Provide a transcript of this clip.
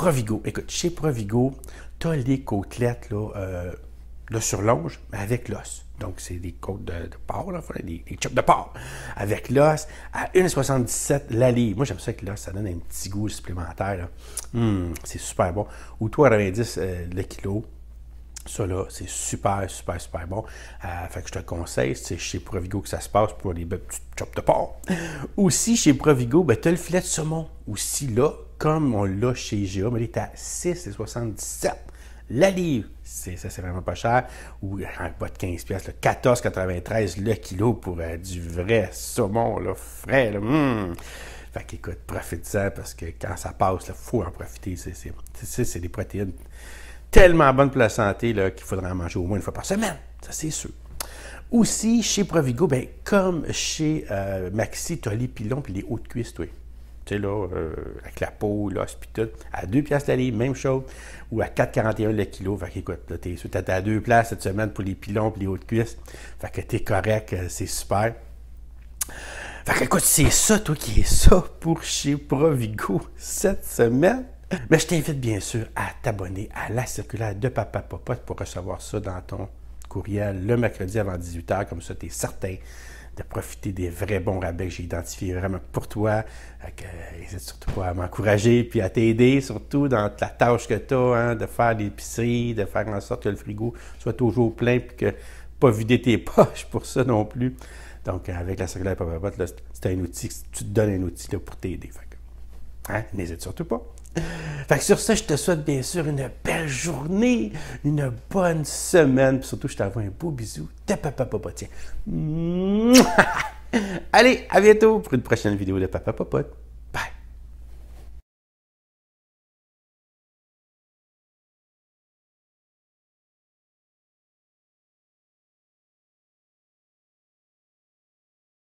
Provigo. Écoute, chez Provigo, tu as les côtelettes là, de surlonge, mais avec l'os. Donc, c'est des côtes de porc, là, des chops de porc, avec l'os à 1,77 la livre. Moi, j'aime ça que l'os, ça donne un petit goût supplémentaire. C'est super bon. Ou 3,90 le kilo. Ça, là, c'est super, super, super bon. Fait que je te conseille, c'est chez Provigo que ça se passe pour les petites chops de porc. Aussi, chez Provigo, ben, tu as le filet de saumon. Aussi, là, comme on l'a chez IGA, mais il est à 6,77 la livre. Ça, c'est vraiment pas cher. Ou pas de 15$, 14,93 le kilo pour du vrai saumon, là, frais, là. Fait qu'écoute, profite-en parce que quand ça passe, il faut en profiter. C'est des protéines tellement bonne pour la santé qu'il faudra en manger au moins une fois par semaine. Ça, c'est sûr. Aussi, chez Provigo, ben, comme chez Maxi, tu as les pilons et les hauts de cuisse, toi. Tu sais, là, avec la peau, l'os, puis tout. À 2$ la livre, même chose. Ou à 4,41 le kilo. Fait qu'écoute, là, t'es sûr, t'es à 2$ cette semaine pour les pilons et les hauts de cuisse. Fait que t'es correct, c'est super. Fait qu'écoute, c'est ça, toi, qui est ça pour chez Provigo cette semaine. Mais je t'invite bien sûr à t'abonner à la circulaire de Papa Popote pour recevoir ça dans ton courriel le mercredi avant 18h. Comme ça, tu es certain de profiter des vrais bons rabais que j'ai identifiés vraiment pour toi. N'hésite surtout pas à m'encourager puis à t'aider, surtout dans la tâche que tu as, hein, de faire l'épicerie, de faire en sorte que le frigo soit toujours plein et que pas vider tes poches pour ça non plus. Donc, avec la circulaire de Papa Popote, c'est un outil, tu te donnes un outil là, pour t'aider. N'hésite surtout pas. Fait que sur ça, je te souhaite bien sûr une belle journée, une bonne semaine, puis surtout, je t'envoie un beau bisou de Papa Popote. Allez, à bientôt pour une prochaine vidéo de Papa Popote.